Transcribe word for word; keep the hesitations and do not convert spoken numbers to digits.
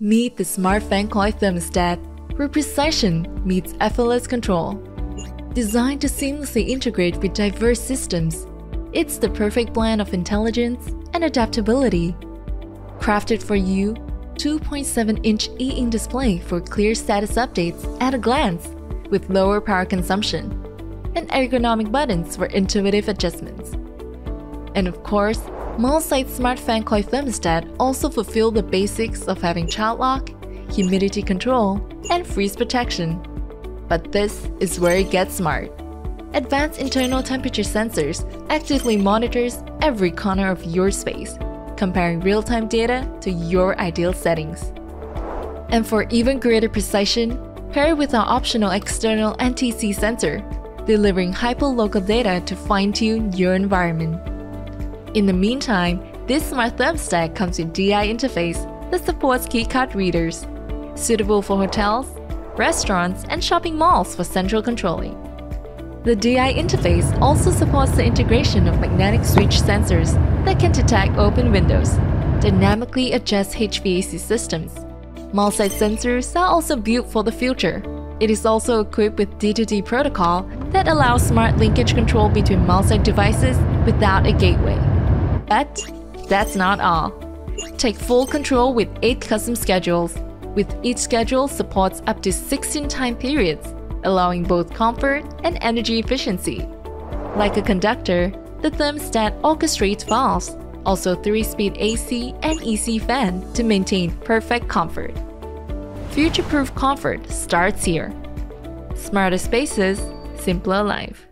Meet the Smart Fan Coil Thermostat, where precision meets effortless control. Designed to seamlessly integrate with diverse systems, it's the perfect blend of intelligence and adaptability. Crafted for you, two point seven inch E Ink display for clear status updates at a glance with lower power consumption, and ergonomic buttons for intuitive adjustments. And of course, Milesight Smart Fan Coil Thermostat also fulfills the basics of having child lock, humidity control, and freeze protection. But this is where it gets smart. Advanced internal temperature sensors actively monitors every corner of your space, comparing real-time data to your ideal settings. And for even greater precision, pair with our optional external N T C sensor, delivering hyperlocal data to fine-tune your environment. In the meantime, this smart thermostat comes with D I interface that supports keycard readers, suitable for hotels, restaurants, and shopping malls for central controlling. The D I interface also supports the integration of magnetic switch sensors that can detect open windows, dynamically adjust H V A C systems. Milesight sensors are also built for the future. It is also equipped with D two D protocol that allows smart linkage control between Milesight devices without a gateway. But that's not all. Take full control with eight custom schedules, with each schedule supports up to sixteen time periods, allowing both comfort and energy efficiency. Like a conductor, the thermostat orchestrates valves, also three-speed A C and E C fan to maintain perfect comfort. Future-proof comfort starts here. Smarter spaces, simpler life.